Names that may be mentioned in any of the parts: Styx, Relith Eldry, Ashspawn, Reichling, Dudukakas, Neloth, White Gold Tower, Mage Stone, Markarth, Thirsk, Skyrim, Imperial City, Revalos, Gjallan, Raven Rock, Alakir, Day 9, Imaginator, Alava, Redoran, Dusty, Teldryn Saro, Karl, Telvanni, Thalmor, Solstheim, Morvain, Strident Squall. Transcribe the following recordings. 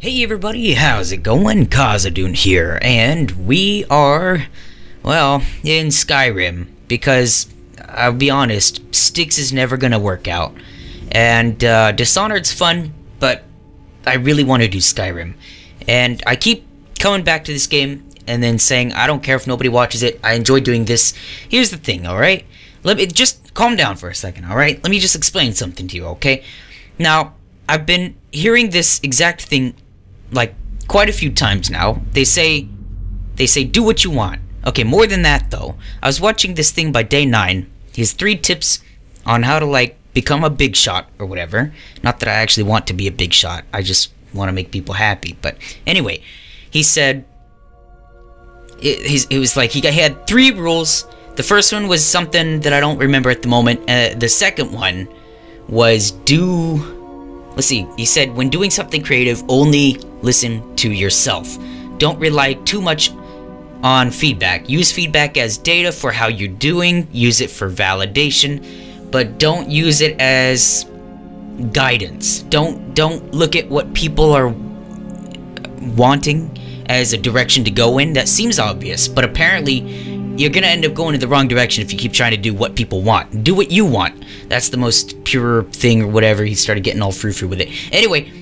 Hey everybody, how's it going? KhasAdun here, and we are, well, in Skyrim, because, I'll be honest, Styx is never gonna work out, and Dishonored's fun, but I really want to do Skyrim, and I keep coming back to this game, and then saying, I don't care if nobody watches it, I enjoy doing this. Here's the thing, alright? Let me, just calm down for a second, alright? Let me just explain something to you, okay? Now, I've been hearing this exact thing like quite a few times now. They say do what you want. Okay, more than that though. I was watching this thing by Day 9. He has 3 tips on how to like become a big shot or whatever. Not that I actually want to be a big shot. I just want to make people happy. But anyway, he said it was like he had 3 rules. The first one was something that I don't remember at the moment. The second one was do. Let's see, he said, when doing something creative, only listen to yourself. Don't rely too much on feedback. Use feedback as data for how you're doing. Use it for validation, but don't use it as guidance. Don't look at what people are wanting as a direction to go in. That seems obvious, but apparently you're gonna end up going in the wrong direction if you keep trying to do what people want. Do what you want. That's the most pure thing or whatever. He started getting all frou-frou with it. Anyway,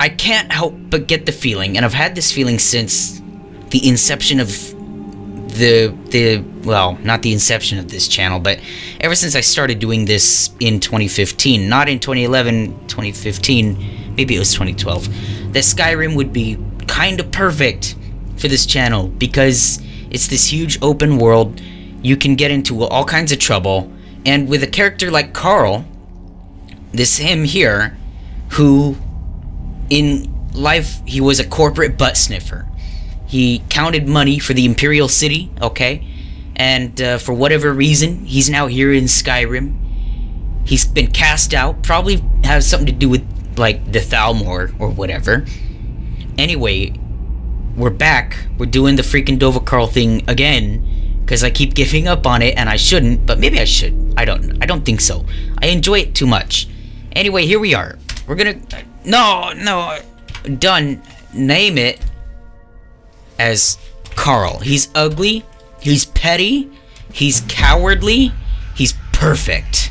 I can't help but get the feeling, and I've had this feeling since the inception of well, not the inception of this channel, but ever since I started doing this in 2015, not in 2011, 2015, maybe it was 2012, that Skyrim would be kind of perfect for this channel because it's this huge open world, you can get into all kinds of trouble, and with a character like Karl, him here, who in life, he was a corporate butt sniffer. He counted money for the Imperial City, okay, and for whatever reason, he's now here in Skyrim. He's been cast out, probably has something to do with, like, the Thalmor or whatever. Anyway, we're back. We're doing the freaking Dovahkarl thing again, because I keep giving up on it, and I shouldn't, but maybe I should. I don't think so. I enjoy it too much. Anyway, here we are. We're gonna... No. Done. Name it as Karl. He's ugly. He's petty. He's cowardly. He's perfect.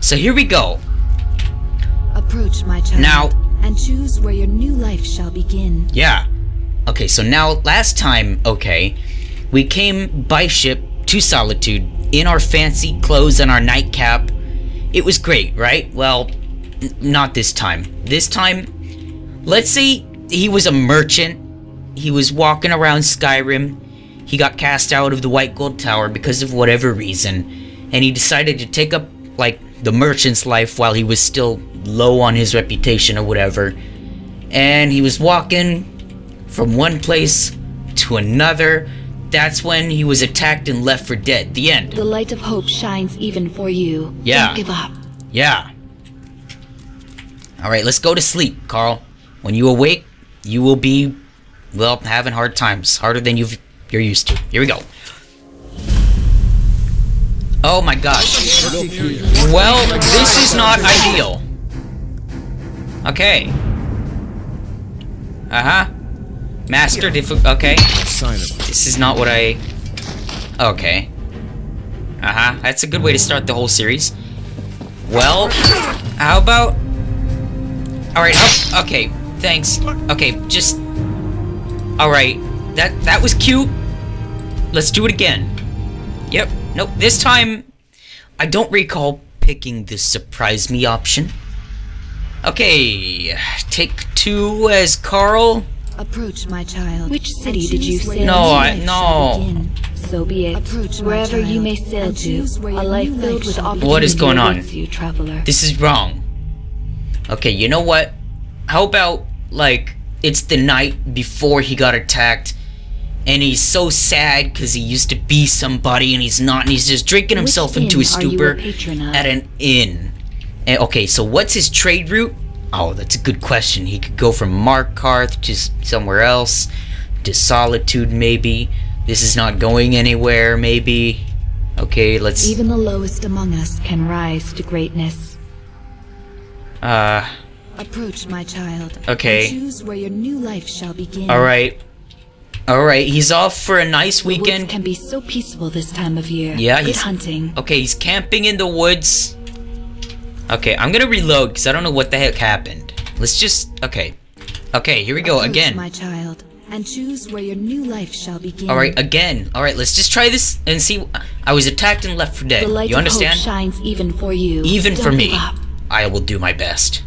So here we go. Approach, my child. Now... and choose where your new life shall begin. Yeah. Okay, so now, last time, okay, we came by ship to Solitude in our fancy clothes and our nightcap. It was great, right? Well, not this time. This time, let's say he was a merchant. He was walking around Skyrim. He got cast out of the White Gold Tower because of whatever reason. And he decided to take up, like, the merchant's life while he was still low on his reputation or whatever. And he was walking from one place to another. That's when he was attacked and left for dead. The end. The light of hope shines even for you. Yeah. Don't give up. Yeah. Alright, let's go to sleep, Karl. When you awake, you will be, well, having hard times. Harder than you're used to. Here we go. Oh my gosh. Well, this is not ideal. Okay. Uh-huh. Master difficulty. Okay. This is not what I... okay. Uh-huh. That's a good way to start the whole series. Well, how about... alright, okay. Thanks. Okay, just... alright. That was cute. Let's do it again. Yep. Nope. This time, I don't recall picking the surprise me option. Okay. Take 2 as Karl. Approach, my child. Which city did you sail to? No. So be it. Approach, wherever you may sail to, a life filled with opportunity. What is going on? You, this is wrong. Okay, you know what? How about, like, it's the night before he got attacked, and he's so sad because he used to be somebody and he's not, and he's just drinking himself into a stupor at an inn. And, okay, so what's his trade route? Oh, that's a good question. He could go from Markarth to somewhere else, to Solitude maybe. This is not going anywhere, maybe. Okay, let's... even the lowest among us can rise to greatness. Approach, my child. Okay. Choose where your new life shall begin. All right. All right. He's off for a nice weekend. The woods can be so peaceful this time of year. Yeah, he's hunting. Okay, he's camping in the woods. Okay, I'm gonna reload because I don't know what the heck happened. Let's just. Okay. Okay, here we go again. My child, and choose where your new life shall begin. All right, again. All right, let's just try this and see. I was attacked and left for dead. The light you understand? Of hope shines even for you. Even don't for me. Up. I will do my best.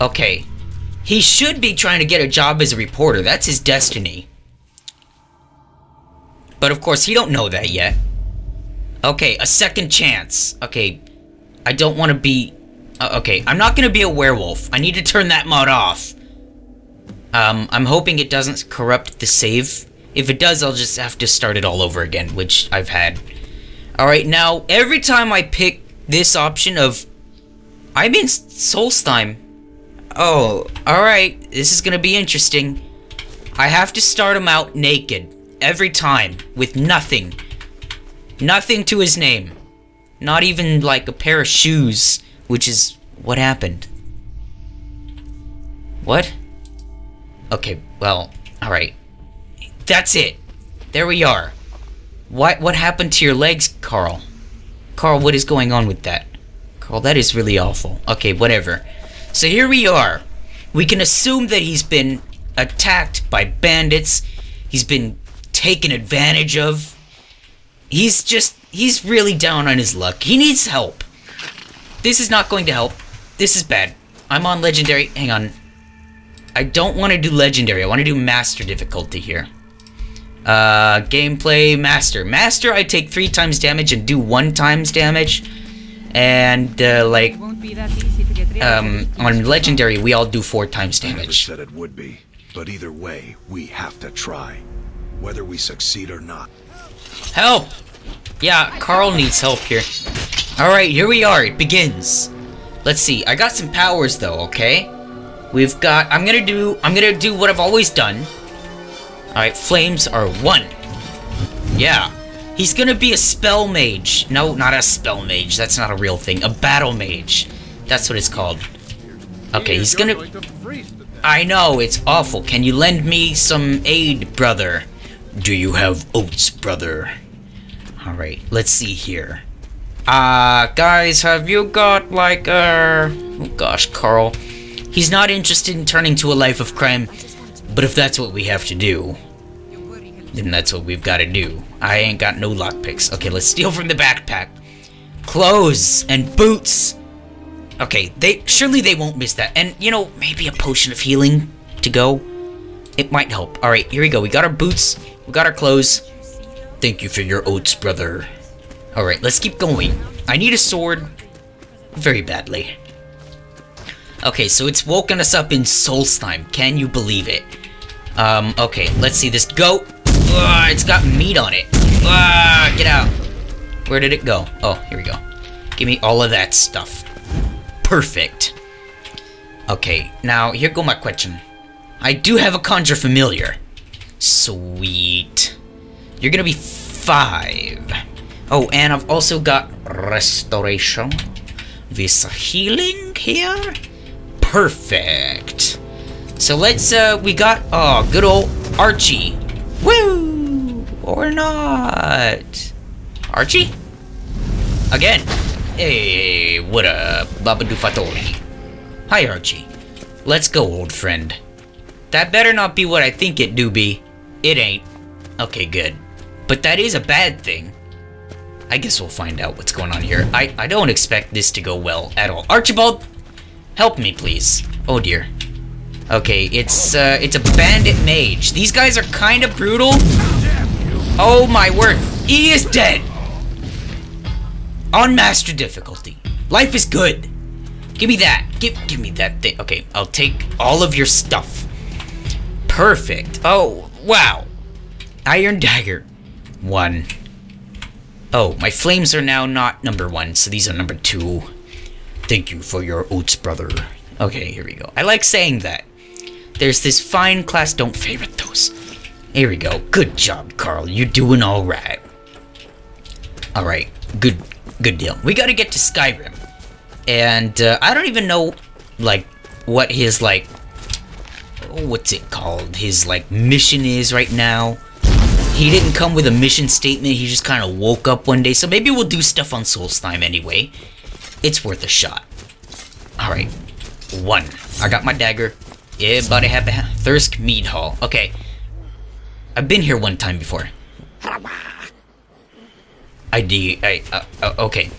Okay. He should be trying to get a job as a reporter. That's his destiny. But of course, he don't know that yet. Okay, a second chance. Okay. I don't want to be... okay, I'm not going to be a werewolf. I need to turn that mod off. I'm hoping it doesn't corrupt the save. If it does, I'll just have to start it all over again, which I've had. Alright, now, every time I pick this option of... I'm in Solstheim. Oh, alright. This is gonna be interesting. I have to start him out naked. Every time. With nothing. Nothing to his name. Not even, like, a pair of shoes. Which is what happened. What? Okay, well, alright. That's it. There we are. What happened to your legs, Karl? Karl, what is going on with that? Karl, that is really awful. Okay, whatever. So here we are. We can assume that he's been attacked by bandits. He's been taken advantage of. He's really down on his luck. He needs help. This is not going to help. This is bad. I'm on legendary. Hang on. I don't want to do legendary. I want to do master difficulty here. Gameplay, master. Master, I take 3 times damage and do 1 times damage. And, like... on legendary, we all do 4 times damage. I never said it would be, but either way, we have to try, whether we succeed or not. Help! Yeah, Karl needs help here. All right, here we are. It begins. Let's see. I got some powers though. Okay, we've got. I'm gonna do what I've always done. All right, flames are 1. Yeah, he's gonna be a spell mage. No, not a spell mage. That's not a real thing. A battle mage. That's what it's called. Okay, he's gonna... I know, it's awful. Can you lend me some aid, brother? Do you have oats, brother? Alright, let's see here. Guys, have you got, like, oh gosh, Karl. He's not interested in turning to a life of crime, but if that's what we have to do, then that's what we've got to do. I ain't got no lockpicks. Okay, let's steal from the backpack. Clothes and boots... Okay, surely they won't miss that. And, you know, maybe a potion of healing to go. It might help. Alright, here we go. We got our boots. We got our clothes. Thank you for your oats, brother. Alright, let's keep going. I need a sword very badly. Okay, so it's woken us up in Solstheim. Can you believe it? Okay, let's see this goat. It's got meat on it. Get out. Where did it go? Oh, here we go. Give me all of that stuff. Perfect. Okay, now here go my question. I do have a conjure familiar. Sweet. You're gonna be 5. Oh, and I've also got restoration. This healing here. Perfect. So let's we got good old Archie. Woo! Or not. Archie? Again. Hey, what up, Babadoo Fatori? Hi, Archie. Let's go, old friend. That better not be what I think it do be. It ain't. Okay, good. But that is a bad thing. I guess we'll find out what's going on here. I don't expect this to go well at all. Archibald, help me, please. Oh, dear. Okay, it's a bandit mage. These guys are kind of brutal. Oh, my word. He is dead. On master difficulty. Life is good. Give me that. Give me that thing. Okay, I'll take all of your stuff. Perfect. Oh, wow. Iron dagger. 1. Oh, my flames are now not number 1, so these are number 2. Thank you for your oats, brother. Okay, here we go. I like saying that. There's this fine class. Don't favorite those. Here we go. Good job, Karl. You're doing all right. All right. Good deal. We gotta get to Skyrim. And, I don't even know, like, what his, like, what's it called? His, like, mission is right now. He didn't come with a mission statement. He just kind of woke up one day. So maybe we'll do stuff on Solstheim anyway. It's worth a shot. Alright. One. I got my dagger. Yeah, about a half a Thirsk Mead Hall. Okay. I've been here one time before. Okay.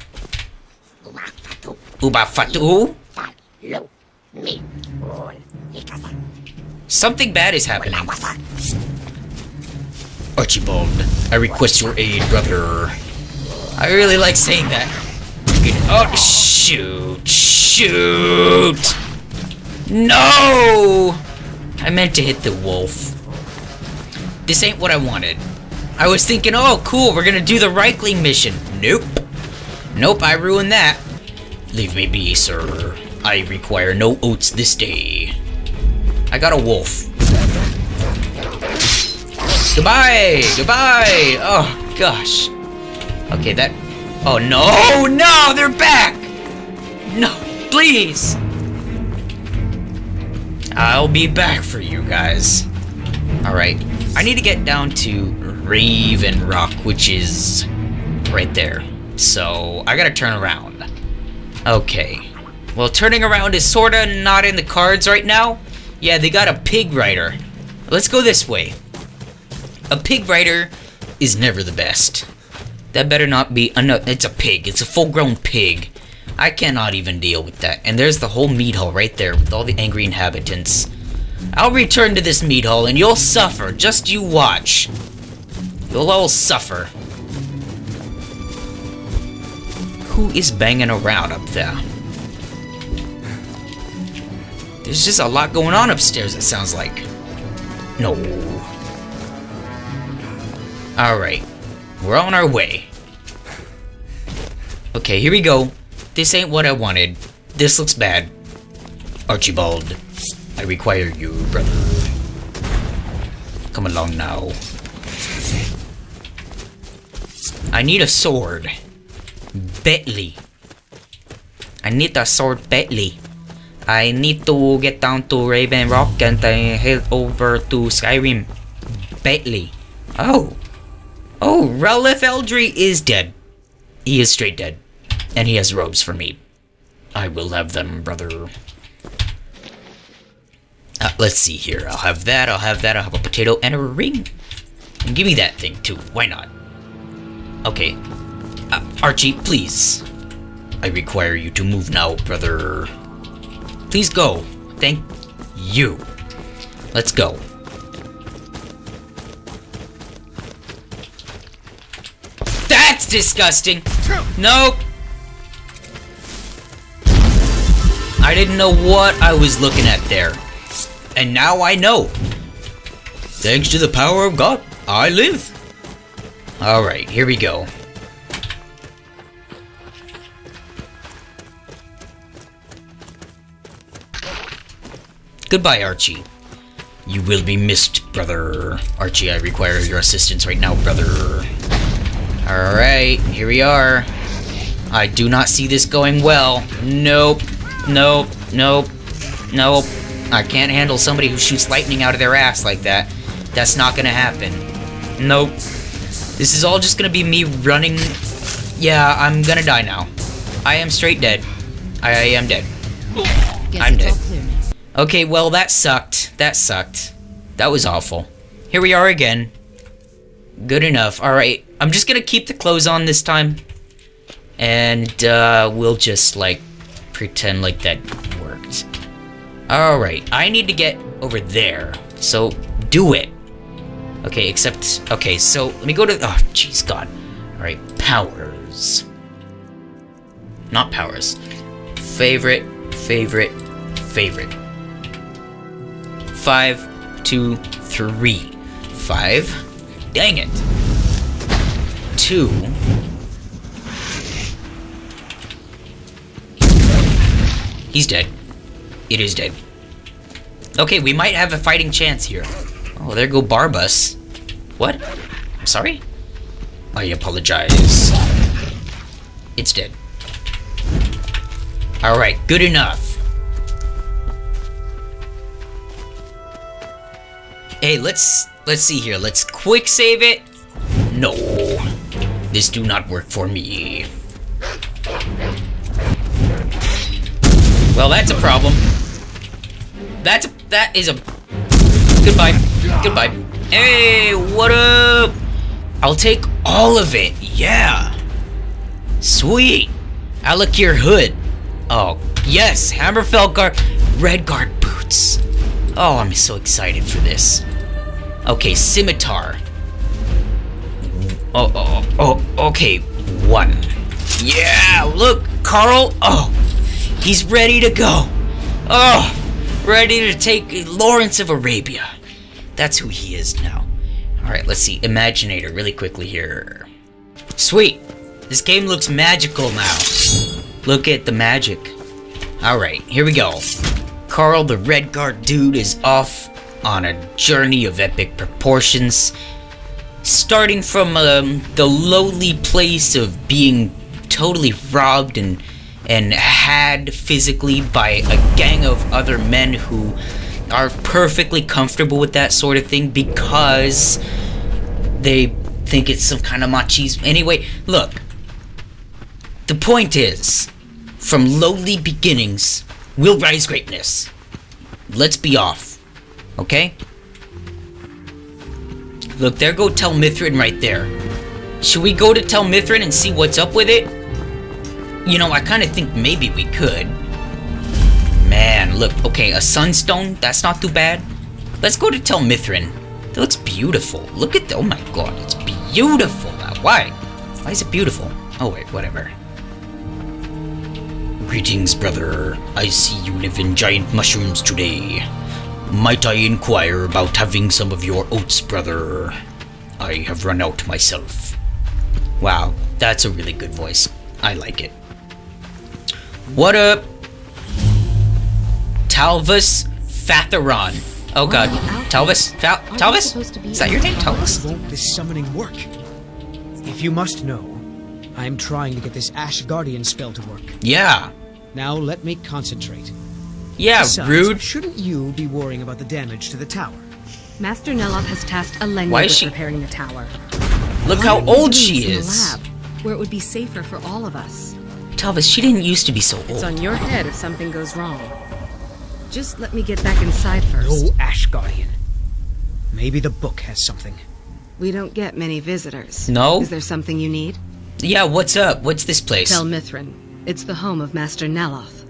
Uba Fatu. Something bad is happening. Archibald, I request your aid, brother. I really like saying that. Oh, shoot. Shoot! No! I meant to hit the wolf. This ain't what I wanted. I was thinking, oh, cool, we're gonna do the Reichling mission. Nope. Nope, I ruined that. Leave me be, sir. I require no oats this day. I got a wolf. Goodbye! Goodbye! Oh, gosh. Okay, that... Oh, no! Oh, no! They're back! No, please! I'll be back for you guys. Alright. I need to get down to Raven Rock, which is right there. So, I gotta turn around. Okay. Well, turning around is sorta not in the cards right now. Yeah, they got a pig rider. Let's go this way. A pig rider is never the best. That better not be enough. It's a pig. It's a full-grown pig. I cannot even deal with that. And there's the whole meat hall right there with all the angry inhabitants. I'll return to this meat hall and you'll suffer. Just you watch. You'll all suffer. Who is banging around up there? There's just a lot going on upstairs, it sounds like. No. Alright. We're on our way. Okay, here we go. This ain't what I wanted. This looks bad. Archibald, I require you, brother. Come along now. I need a sword. Badly. I need a sword badly. I need to get down to Raven Rock and then head over to Skyrim. Badly. Oh. Oh, Relith Eldry is dead. He is straight dead. And he has robes for me. I will have them, brother. Let's see here. I'll have that, I'll have that, I'll have a potato and a ring. And give me that thing, too. Why not? Okay. Archie, please. I require you to move now, brother. Please go. Thank you. Let's go. That's disgusting! Nope! I didn't know what I was looking at there. And now I know. Thanks to the power of God, I live. Alright, here we go. Goodbye, Archie. You will be missed, brother. Archie, I require your assistance right now, brother. Alright, here we are. I do not see this going well. Nope. Nope. Nope. Nope. I can't handle somebody who shoots lightning out of their ass like that. That's not gonna happen. Nope. This is all just gonna be me running. Yeah, I'm gonna die now. I am straight dead. I am dead. I'm dead. Okay, well, that sucked. That sucked. That was awful. Here we are again. Good enough. Alright, I'm just gonna keep the clothes on this time. And, we'll just, like, pretend like that worked. Alright, I need to get over there. So, do it. Okay, except... Okay, so, let me go to... Oh, jeez, God. Alright, powers. Not powers. Favorite, favorite, favorite. 5, 2, 3. 5. Dang it. 2. He's dead. It is dead. Okay, we might have a fighting chance here. Oh, there go Barbus. What? I'm sorry? I apologize. It's dead. Alright, good enough. Hey, let's see here. Let's quick save it. No. This do not work for me. Well, that's a problem. That is a... Goodbye. Goodbye. Hey, what up? I'll take all of it. Yeah. Sweet. Alakir hood. Oh, yes. Hammerfell guard... Red guard boots. Oh, I'm so excited for this. Okay, scimitar. Okay, one. Yeah, look, Karl. Oh, he's ready to go. Oh, ready to take Lawrence of Arabia. That's who he is now. All right, let's see. Imaginator, really quickly here. Sweet. This game looks magical now. Look at the magic. All right, here we go. Karl, the Red Guard dude, is off on a journey of epic proportions. Starting from the lowly place of being totally robbed and had physically by a gang of other men who are perfectly comfortable with that sort of thing because they think it's some kind of machismo. Anyway, look. The point is, from lowly beginnings will rise greatness. Let's be off, okay? Look, there go Tel Mithryn right there. Should we go to Tel Mithryn and see what's up with it? You know, I kind of think maybe we could. Man, look. Okay, a sunstone. That's not too bad. Let's go to Tel Mithryn. That looks beautiful. Look at the... Oh my god, it's beautiful. Why? Why is it beautiful? Oh wait, whatever. Greetings, brother. I see you live in giant mushrooms today. Might I inquire about having some of your oats, brother? I have run out myself. Wow, that's a really good voice. I like it. What up? Talvas Fatharod. Oh god. Talvas? Talvas? Is that your name, Talvas? Won't this summoning work? If you must know, I am trying to get this Ash Guardian spell to work. Yeah. Now let me concentrate. Yeah, besides, rude. Shouldn't you be worrying about the damage to the tower? Master Neloth has tasked Elena with repairing the tower. Look how old she is. In the lab, where it would be safer for all of us. Talvas, she didn't used to be so old. It's on your head if something goes wrong. Just let me get back inside first. No Ash Guardian. Maybe the book has something. We don't get many visitors. No? Is there something you need? Yeah, what's up? What's this place? Tel Mithryn. It's the home of Master Neloth.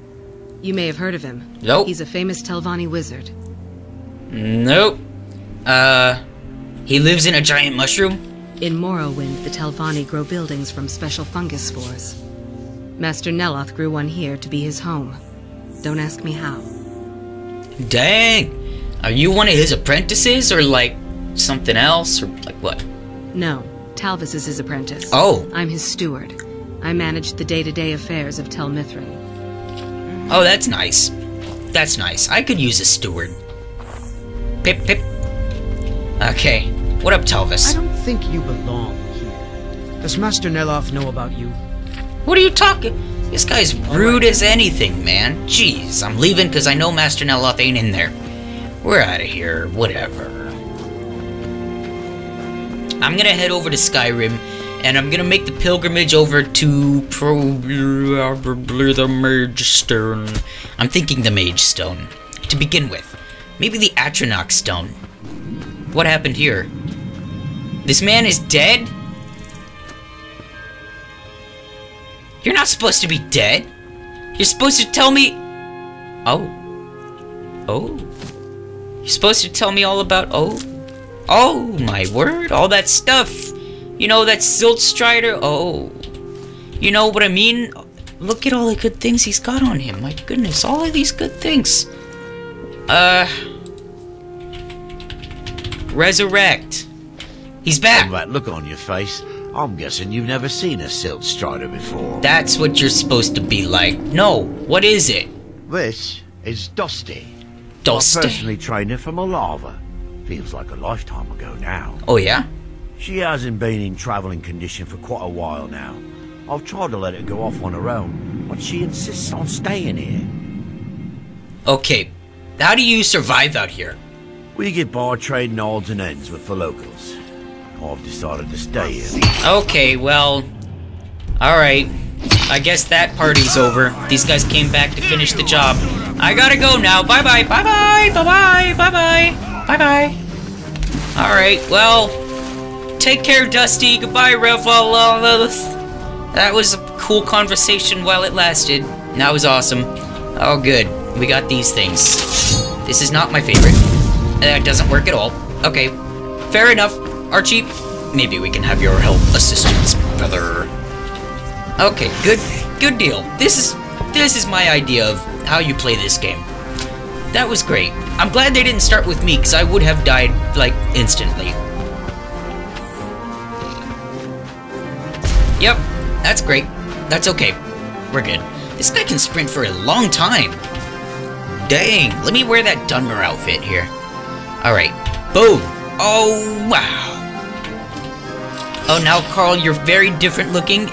You may have heard of him. Nope. He's a famous Telvanni wizard. Nope. He lives in a giant mushroom? In Morrowind, the Telvanni grow buildings from special fungus spores. Master Neloth grew one here to be his home. Don't ask me how. Dang! Are you one of his apprentices, or like, something else, or like what? No, Talvas is his apprentice. Oh. I'm his steward. I manage the day-to-day affairs of Tel Mithryn. Oh, that's nice. That's nice. I could use a steward. Pip, pip. Okay. What up, Talvas? I don't think you belong here. Does Master Neloth know about you? What are you talking? This guy's rude as anything, man. Jeez, I'm leaving because I know Master Neloth ain't in there. We're out of here. Whatever. I'm gonna head over to Skyrim, and I'm gonna make the pilgrimage over to probably the Mage Stone. I'm thinking the Mage Stone to begin with. Maybe the Atronach Stone. What happened here? This man is dead? You're not supposed to be dead. You're supposed to tell me... Oh. Oh. You're supposed to tell me all about... Oh. Oh, my word. All that stuff. You know, that Silt Strider? Oh. You know what I mean? Look at all the good things he's got on him. My goodness, all of these good things. Resurrect. He's back. From that look on your face, I'm guessing you've never seen a Silt Strider before. That's what you're supposed to be like. No, what is it? This is Dusty. Dusty? I personally trained her from Alava. Feels like a lifetime ago now. Oh, yeah? She hasn't been in travelling condition for quite a while now. I've tried to let her go off on her own, but she insists on staying here. Okay, how do you survive out here? We get by trading odds and ends with the locals. I've decided to stay here. Okay, well... Alright. I guess that party's over. These guys came back to finish the job. I gotta go now. Bye-bye. Bye-bye. Bye-bye. Bye-bye. Bye-bye. Alright, well... Take care, Dusty. Goodbye, Revalos. That was a cool conversation while it lasted. That was awesome. Oh, good. We got these things. This is not my favorite. That doesn't work at all. Okay. Fair enough. Archie, maybe we can have your help assistance, brother. Okay, good deal. This is my idea of how you play this game. That was great. I'm glad they didn't start with me, because I would have died, like, instantly. Yep, that's great. That's okay. We're good. This guy can sprint for a long time. Dang, let me wear that Dunmer outfit here. Alright, boom. Oh, wow. Oh, now, Karl, you're very different looking.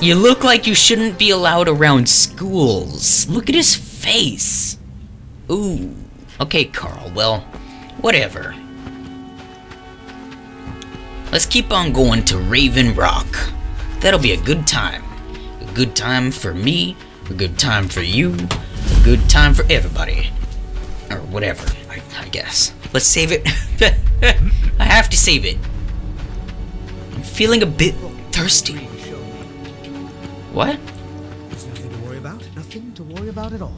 You look like you shouldn't be allowed around schools. Look at his face. Ooh. Okay, Karl, well, whatever. Let's keep on going to Raven Rock. That'll be a good time. A good time for me, a good time for you, a good time for everybody. Or whatever, I guess. Let's save it. I have to save it. I'm feeling a bit thirsty. What? There's nothing to worry about. Nothing to worry about at all.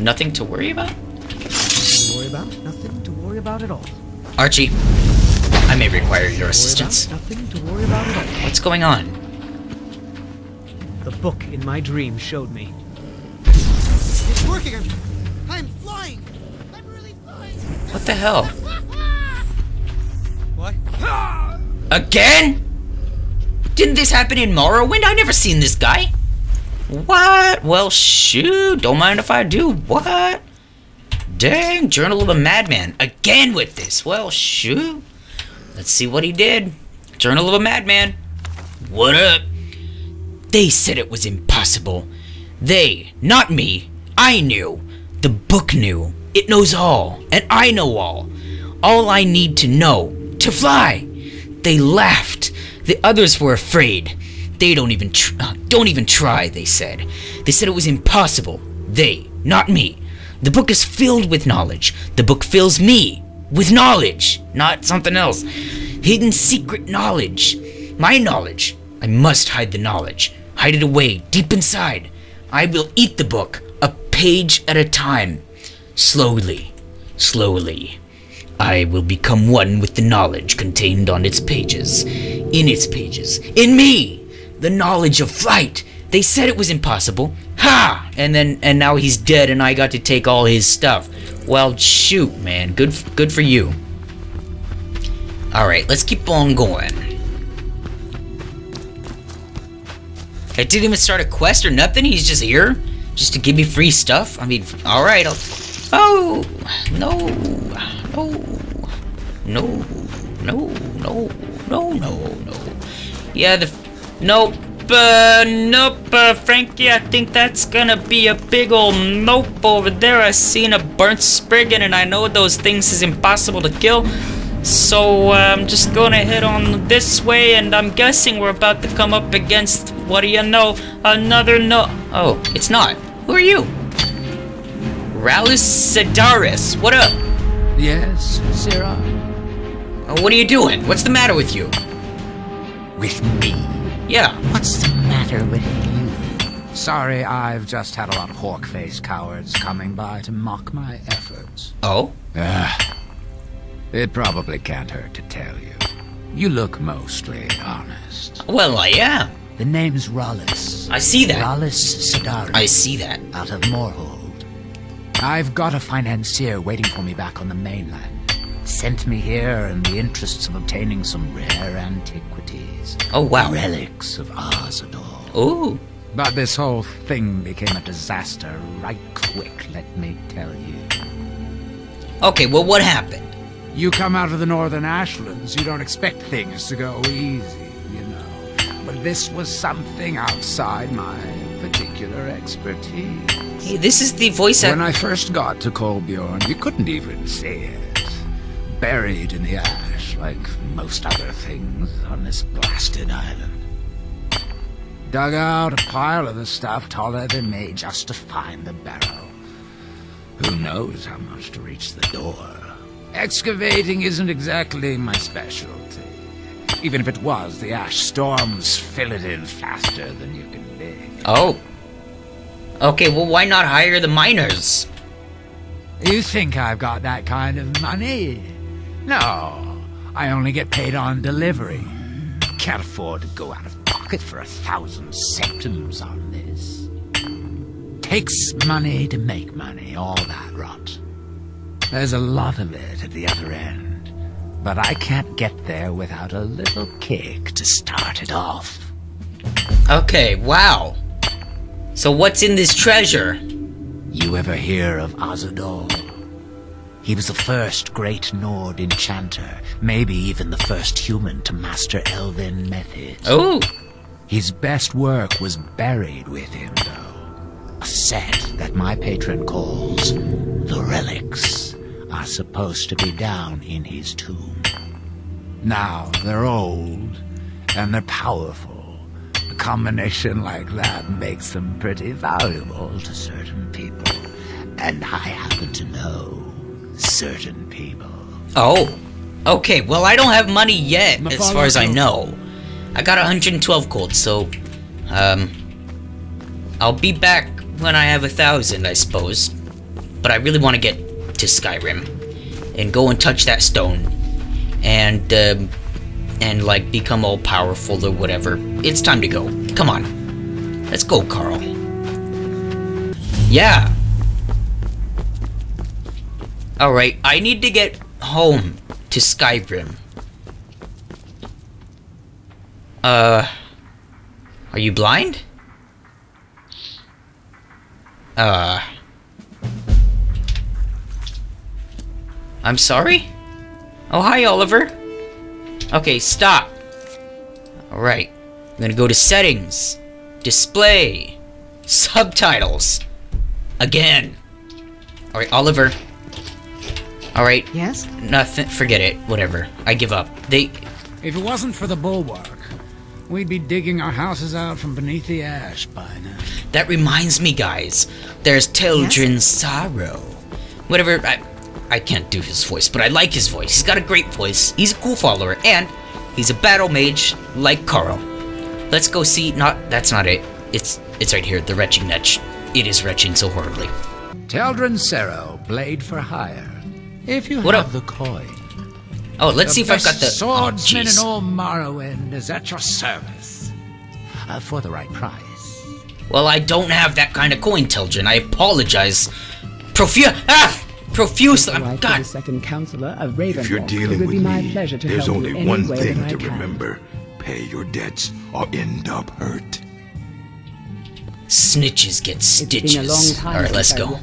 Nothing to worry about? Nothing to worry about. Nothing to worry about at all. Archie, I may require your assistance. Nothing to worry about at all. What's going on? The book in my dream showed me. It's working. I'm flying. What the hell? What? Again? Didn't this happen in Morrowind? I've never seen this guy. What? Well, shoot. Don't mind if I do. What? Dang, Journal of a Madman. Again with this. Well, shoot. Let's see what he did. Journal of a Madman. What up? They said it was impossible. They, not me. I knew. The book knew. It knows all, and I know all. All I need to know, to fly. They laughed. The others were afraid. They don't even try, they said. They said it was impossible. They, not me. The book is filled with knowledge. The book fills me with knowledge, not something else. Hidden secret knowledge. My knowledge. I must hide the knowledge. Hide it away, deep inside. I will eat the book, a page at a time. Slowly, slowly, I will become one with the knowledge contained on its pages, in its pages, in me! The knowledge of flight! They said it was impossible. Ha! And now he's dead and I got to take all his stuff. Well, shoot, man. Good for you. Alright, let's keep on going. I didn't even start a quest or nothing, he's just here? Just to give me free stuff? I mean, alright, I'll... Oh! No! No! No! No! No! No! No! No! Yeah, the... Nope! Nope! Frankie, I think that's gonna be a big ol' nope over there. I seen a burnt spriggan, and I know those things is impossible to kill. So, I'm just gonna head on this way, and I'm guessing we're about to come up against... What do you know? Another no... Oh, it's not. Who are you? Rallus Sedaris, what up? Yes, Sarah. Oh, what are you doing? What's the matter with you? With me? Yeah. What's the matter with you? Sorry, I've just had a lot of hawk-faced cowards coming by to mock my efforts. Oh? It probably can't hurt to tell you. You look mostly honest. Well, I am. The name's Rallus. I see that. Rallus Sedaris. I see that. Out of Morholt. I've got a financier waiting for me back on the mainland. Sent me here in the interests of obtaining some rare antiquities. Oh, wow. Relics of Ahzidal. Ooh. But this whole thing became a disaster right quick, let me tell you. Okay, well, what happened? You come out of the northern ashlands, you don't expect things to go easy, you know. But this was something outside my particular particular expertise. Hey, this is the voice actor. When I first got to Kolbjorn, you couldn't even see it. Buried in the ash, like most other things on this blasted island. Dug out a pile of the stuff taller than me just to find the barrel. Who knows how much to reach the door. Excavating isn't exactly my specialty. Even if it was, the ash storms fill it in faster than you can dig. Oh. Okay, well, why not hire the miners? You think I've got that kind of money? No, I only get paid on delivery. Can't afford to go out of pocket for 1,000 septims on this. Takes money to make money, all that rot. There's a lot of it at the other end, but I can't get there without a little kick to start it off. Okay, wow. So what's in this treasure? You ever hear of Ahzidal? He was the first great Nord enchanter, maybe even the first human to master elven methods. Oh! His best work was buried with him, though. A set that my patron calls the relics are supposed to be down in his tomb. Now, they're old, and they're powerful. Combination like that makes them pretty valuable to certain people, and I happen to know certain people. Oh, okay. Well, I don't have money yet, as far as I know. I got 112 gold, so I'll be back when I have 1,000, I suppose. But I really want to get to Skyrim and go and touch that stone, and like become all powerful or whatever. It's time to go. Come on. Let's go, Karl. Yeah. Alright, I need to get home to Skyrim. Are you blind? I'm sorry? Oh, hi, Oliver. Okay, stop. Alright. I'm gonna go to settings. Display. Subtitles. Again. Alright, Oliver. Alright. Yes? Nothing. Forget it. Whatever. I give up. If it wasn't for the bulwark, we'd be digging our houses out from beneath the ash by now. That reminds me, guys. There's Teldryn Saro. Whatever. I can't do his voice, but I like his voice. He's got a great voice. He's a cool follower, and he's a battle mage like Karl. Let's go see. That's not it. It's right here. The retching netch. It is retching so horribly. Teldryn Saro, blade for hire. If you have the coin. Oh, let's see if I've got the swordsman in all Morrowind is at your service for the right price. Well, I don't have that kind of coin, Teldryn. I apologize. Profusely, I'm God. Second counselor of Raven Rock. If you're dealing with me, there's only one thing to remember: pay your debts or end up hurt. Snitches get stitches. All right, let's go.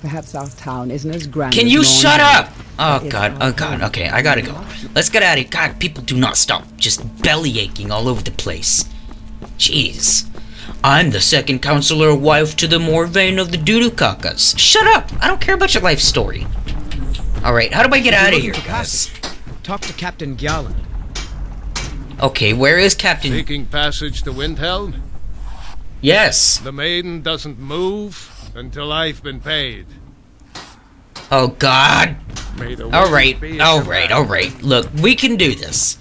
Perhaps our town isn't as grand. Can you shut up? Oh God! Oh God! Okay, I gotta go. Let's get out of here. God, people do not stop just belly aching all over the place. Jeez. I'm the second counselor wife to the Morvain of the Dudukakas. Shut up! I don't care about your life story. Alright, how do I get out of here, guys? Talk to Captain Gjallan. Okay, where is Captain... Seeking passage to Windhelm? Yes. The maiden doesn't move until I've been paid. Oh, God. Alright. Look, we can do this.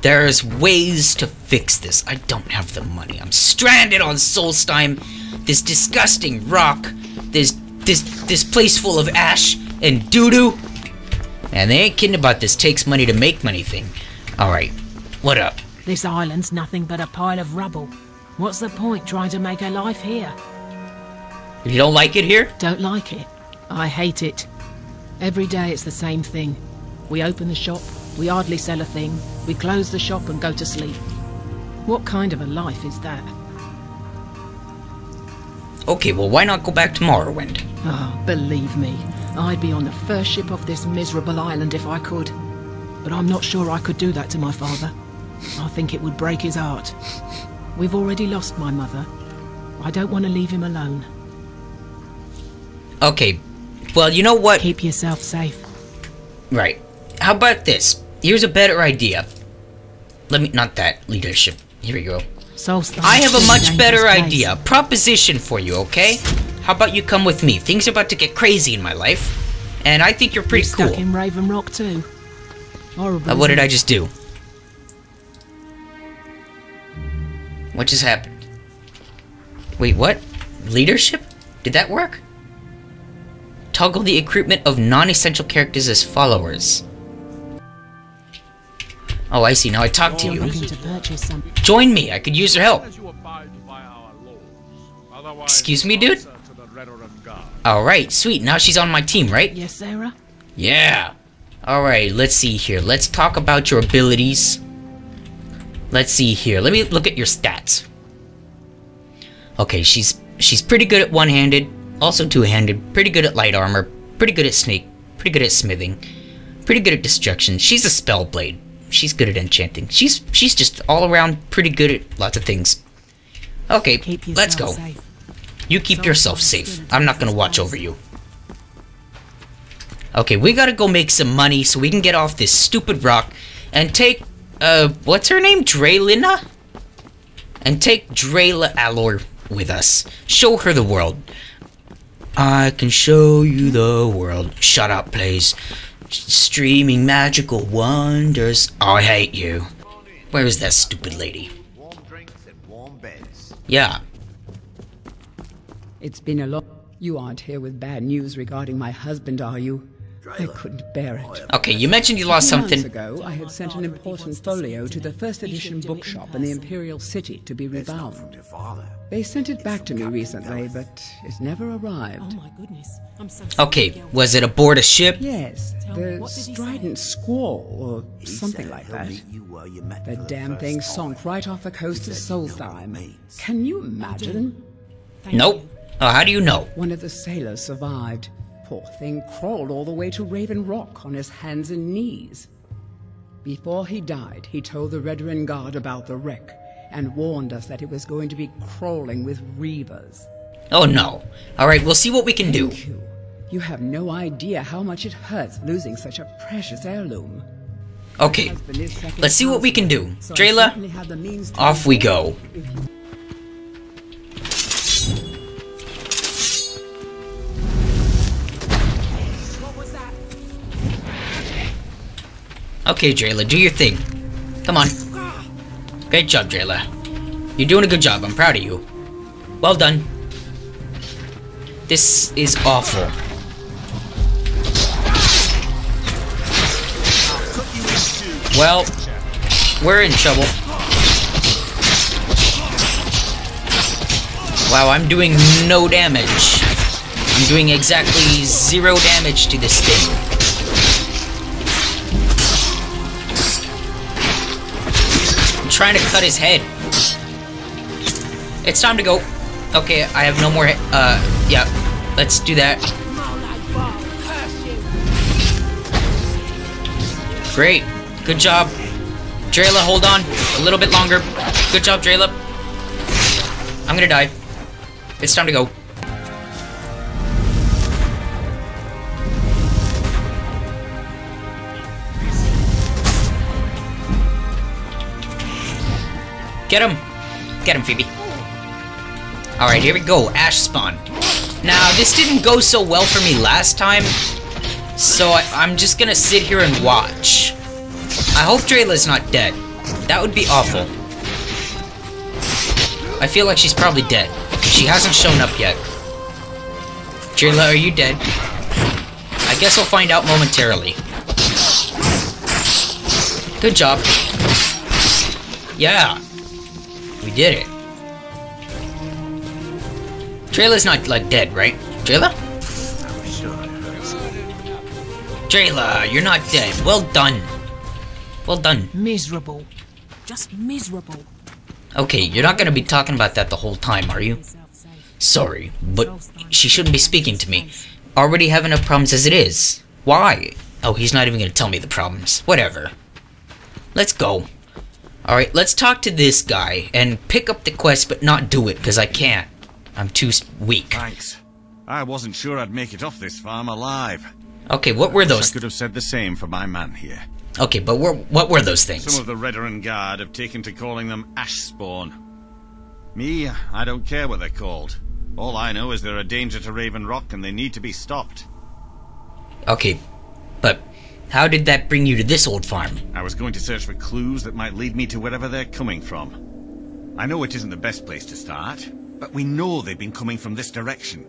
There's ways to fix this. I don't have the money. I'm stranded on Solstheim. This disgusting rock. This place full of ash and doo-doo. And they ain't kidding about this takes money to make money thing. Alright, what up? This island's nothing but a pile of rubble. What's the point trying to make a life here? You don't like it here? Don't like it. I hate it. Every day it's the same thing. We open the shop. We hardly sell a thing. We close the shop and go to sleep. What kind of a life is that? Okay, well, why not go back to Morrowind? Oh, believe me, I'd be on the first ship off this miserable island if I could. But I'm not sure I could do that to my father. I think it would break his heart. We've already lost my mother. I don't want to leave him alone. Okay. Well, you know what? Keep yourself safe. Right. How about this? Here's a better idea. Let me... Not that. Leadership. Here we go. Solstheim, I have a much better idea. Proposition for you, okay? How about you come with me? Things are about to get crazy in my life. And I think you're pretty cool. Stuck in Raven Rock too. Horrible. What did I just do? What just happened? Wait, what? Leadership? Did that work? Toggle the recruitment of non-essential characters as followers. Oh, I see. Now I talk to you. Join me. I could use your help. Excuse me, dude? Alright, sweet. Now she's on my team, right? Yes, Sarah. Yeah. Alright, let's see here. Let's talk about your abilities. Let's see here. Let me look at your stats. Okay, she's pretty good at one-handed. Also two-handed. Pretty good at light armor. Pretty good at snake. Pretty good at smithing. Pretty good at destruction. She's a spell blade. She's good at enchanting. She's just all around pretty good at lots of things. Okay, let's go. Safe. You keep yourself safe. I'm not gonna watch over you. Okay, we gotta go make some money so we can get off this stupid rock and take what's her name? Dreyla? And take Dreyla Alor with us. Show her the world. I can show you the world. Shut up, please. Streaming magical wonders. I hate you. Where is that stupid lady? Warm drinks and warm beds. Yeah. It's been a long... You aren't here with bad news regarding my husband, are you? I couldn't bear it. Okay, you mentioned you lost something. 2 months ago, I had sent an important folio to the first edition bookshop in the Imperial City to be rebound. They sent it back to me recently, but it never arrived. Oh my goodness. I'm so sorry. Okay, was it aboard a ship? Yes, the Strident Squall, or something like that. The damn thing sunk right off the coast of Solstheim. Can you imagine? Nope. How do you know? One of the sailors survived. Poor thing crawled all the way to Raven Rock on his hands and knees. Before he died, he told the Redoran guard about the wreck and warned us that it was going to be crawling with reavers. Oh no. Alright, we'll see what we can do. Thank you. You have no idea how much it hurts losing such a precious heirloom. Okay, let's see what we can do. Dreyla, off we go. Okay, Dreyla, do your thing. Come on. Great job, Dreyla. You're doing a good job. I'm proud of you. Well done. This is awful. Well, we're in trouble. Wow, I'm doing no damage. I'm doing exactly 0 damage to this thing. Trying to cut his head. It's time to go. Okay, I have no more yeah, let's do that. Great. Good job. Dreyla, hold on a little bit longer. Good job, Dreyla. I'm gonna die. It's time to go. Get him! Get him, Phoebe. Alright, here we go. Ashspawn. Now, this didn't go so well for me last time, so I'm just gonna sit here and watch. I hope Dreyla's not dead. That would be awful. I feel like she's probably dead. She hasn't shown up yet. Dreyla, are you dead? I guess I'll find out momentarily. Good job. Yeah. We did it. Dreyla's not, like, dead, right? Dreyla? Dreyla, you're not dead. Well done. Well done. Miserable. Just miserable. Okay, you're not gonna be talking about that the whole time, are you? Sorry, but she shouldn't be speaking to me. Already having enough problems as it is. Why? Oh, he's not even gonna tell me the problems. Whatever. Let's go. Alright, let's talk to this guy and pick up the quest, but not do it, because I can't. I'm too weak. Thanks. I wasn't sure I'd make it off this farm alive. Okay, what were those? I could have said the same for my man here. Okay, but what were those things? Some of the Redoran Guard have taken to calling them Ashspawn. Me, I don't care what they're called. All I know is they're a danger to Raven Rock and they need to be stopped. Okay, but how did that bring you to this old farm? I was going to search for clues that might lead me to wherever they're coming from. I know it isn't the best place to start, but we know they've been coming from this direction.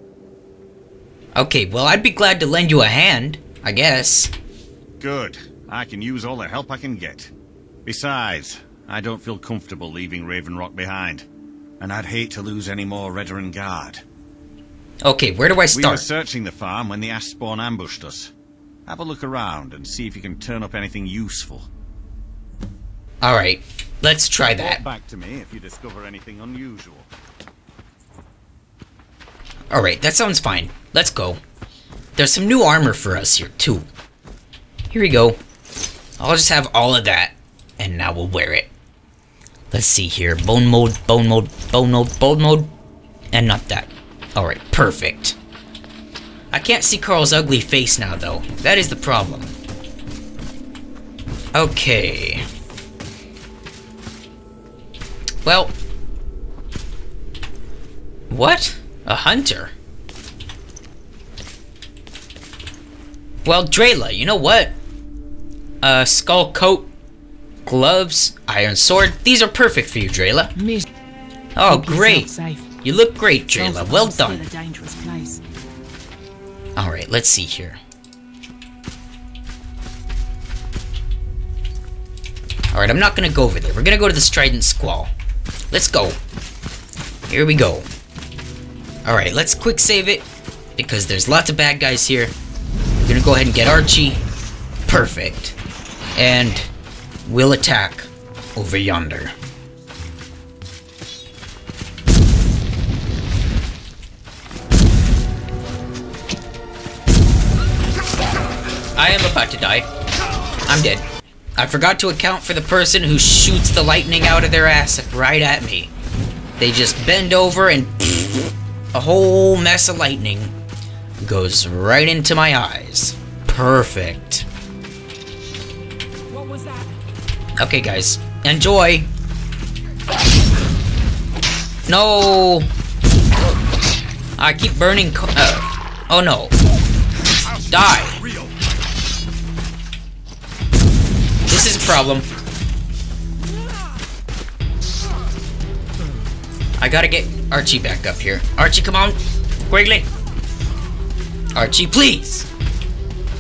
Okay, well, I'd be glad to lend you a hand, I guess. Good. I can use all the help I can get. Besides, I don't feel comfortable leaving Raven Rock behind. And I'd hate to lose any more Redoran Guard. Okay, where do I start? We were searching the farm when the Ashspawn ambushed us. Have a look around and see if you can turn up anything useful. Alright, let's try that. Report back to me if you discover anything unusual. Alright, that sounds fine. Let's go. There's some new armor for us here, too. Here we go. I'll just have all of that, and now we'll wear it. Let's see here. Bone mold, bone mold, bone mold, bone mold. And not that. Alright, perfect. I can't see Karl's ugly face now, though. That is the problem. Okay. Well. What? A hunter? Well, Dreyla, you know what? Skull coat, gloves, iron sword. These are perfect for you, Dreyla. Oh, great. You look great, Dreyla. Well done. Alright, let's see here. Alright, I'm not gonna go over there. We're gonna go to the Strident Squall. Let's go. Here we go. Alright, let's quick save it, because there's lots of bad guys here. We're gonna go ahead and get Archie. Perfect. And we'll attack over yonder. I am about to die. I'm dead. I forgot to account for the person who shoots the lightning out of their ass right at me. They just bend over and a whole mess of lightning goes right into my eyes. Perfect. What was that? Okay, guys. Enjoy! No! I keep burning oh no. Die! This is a problem. I gotta get Archie back up here. Archie, come on! Quigley! Archie, please!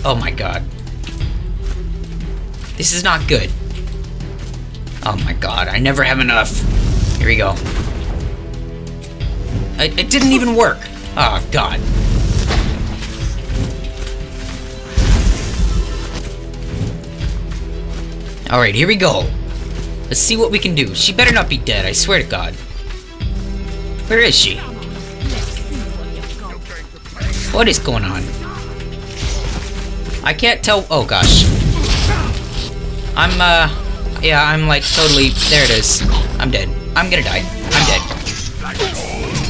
Oh my god. This is not good. Oh my god, I never have enough. Here we go. It didn't even work. Oh god. Alright, here we go. Let's see what we can do. She better not be dead, I swear to god. Where is she? What is going on? I can't tell. Oh gosh. I'm yeah, I'm like totally. There it is. I'm dead. I'm gonna die. I'm dead.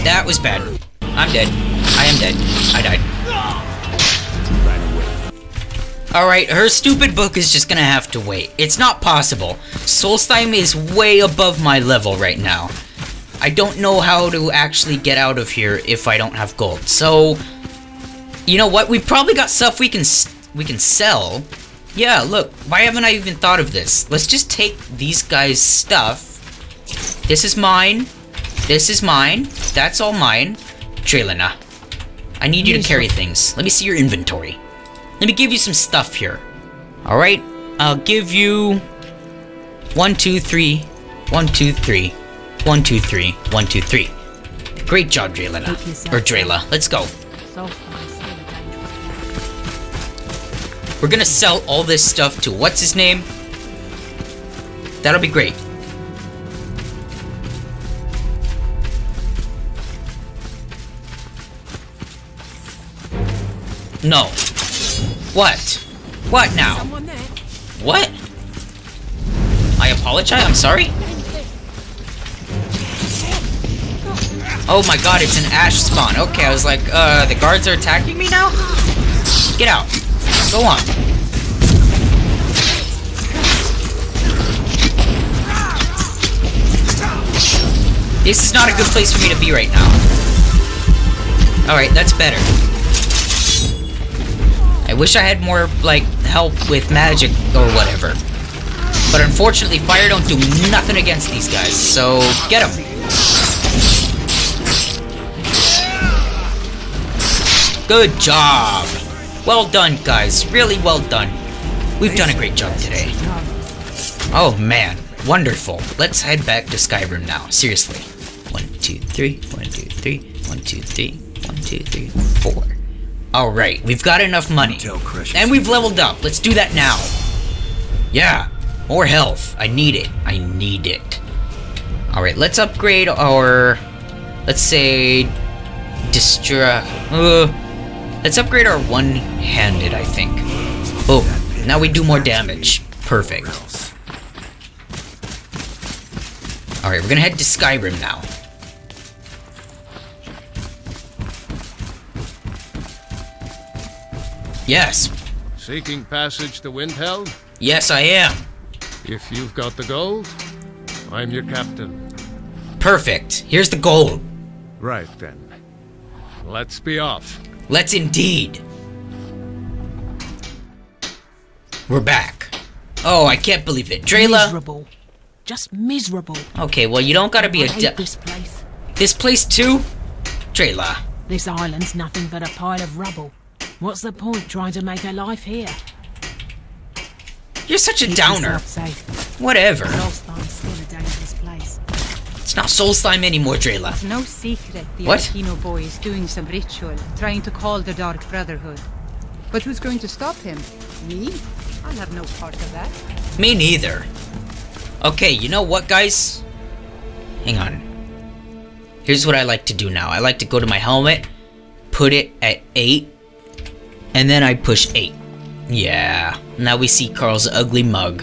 That was bad. I'm dead. I am dead. I died. Alright, her stupid book is just gonna have to wait. It's not possible. Solstheim is way above my level right now. I don't know how to actually get out of here if I don't have gold. So, you know what? We've probably got stuff we can sell. Yeah, look. Why haven't I even thought of this? Let's just take these guys' stuff. This is mine. This is mine. That's all mine. Dreyla, I need you to carry things. Let me see your inventory. Let me give you some stuff here. All right. I'll give you 1, 2, 3. 1, 2, 3. 1, 2, 3. 1, 2, 3. Great job, Dreyla. Or Dreyla. Let's go. We're gonna sell all this stuff to what's his name? That'll be great. No. What? What now? What? I apologize. I'm sorry. Oh my god, it's an Ashspawn. Okay, I was like, the guards are attacking me now? Get out. Go on. This is not a good place for me to be right now. Alright, that's better. I wish I had more, like, help with magic or whatever. But unfortunately, fire don't do nothing against these guys, so get them. Good job! Well done, guys. Really well done. We've done a great job today. Oh, man. Wonderful. Let's head back to Skyrim now. Seriously. 1, 2, 3, 1, 2, 3, 1, 2, 3, 1, 2, 3, 4. Alright, we've got enough money. And we've leveled up. Let's do that now. Yeah. More health. I need it. I need it. Alright, let's upgrade our... Let's say... Let's upgrade our one-handed, I think. Boom. Now we do more damage. Perfect. Alright, we're gonna head to Skyrim now. Yes. Seeking passage to Windhelm? Yes, I am. If you've got the gold, I'm your captain. Perfect. Here's the gold. Right then. Let's be off. Let's indeed. We're back. Oh, I can't believe it. Dreyla. Miserable. Just miserable. Okay, well, you don't gotta be I hate this place. This place too? Dreyla. This island's nothing but a pile of rubble. What's the point trying to make a life here? You're such a downer. Whatever. Solstheim's still a dangerous place. It's not Solstheim anymore, Dreyla. It's no secret the Aquino boy is doing some ritual, trying to call the Dark Brotherhood. But who's going to stop him? Me? I'll have no part of that. Me neither. Okay, you know what, guys? Hang on. Here's what I like to do now. I like to go to my helmet, put it at 8, and then I push 8. Yeah, now we see Karl's ugly mug.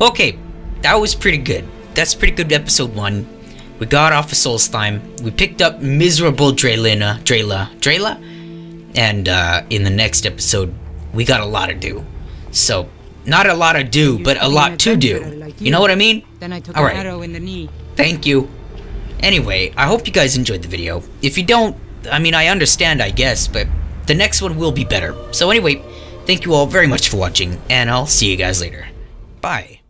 Okay, that was pretty good. That's pretty good episode 1. We got off of Solstheim. We picked up miserable Dreyla. And in the next episode, we got a lot to do. So, not a lot to do, but a lot to do. Like you know what I mean? Alright. Thank you. Anyway, I hope you guys enjoyed the video. If you don't, I mean, I understand, I guess, but the next one will be better. So anyway, thank you all very much for watching, and I'll see you guys later. Bye.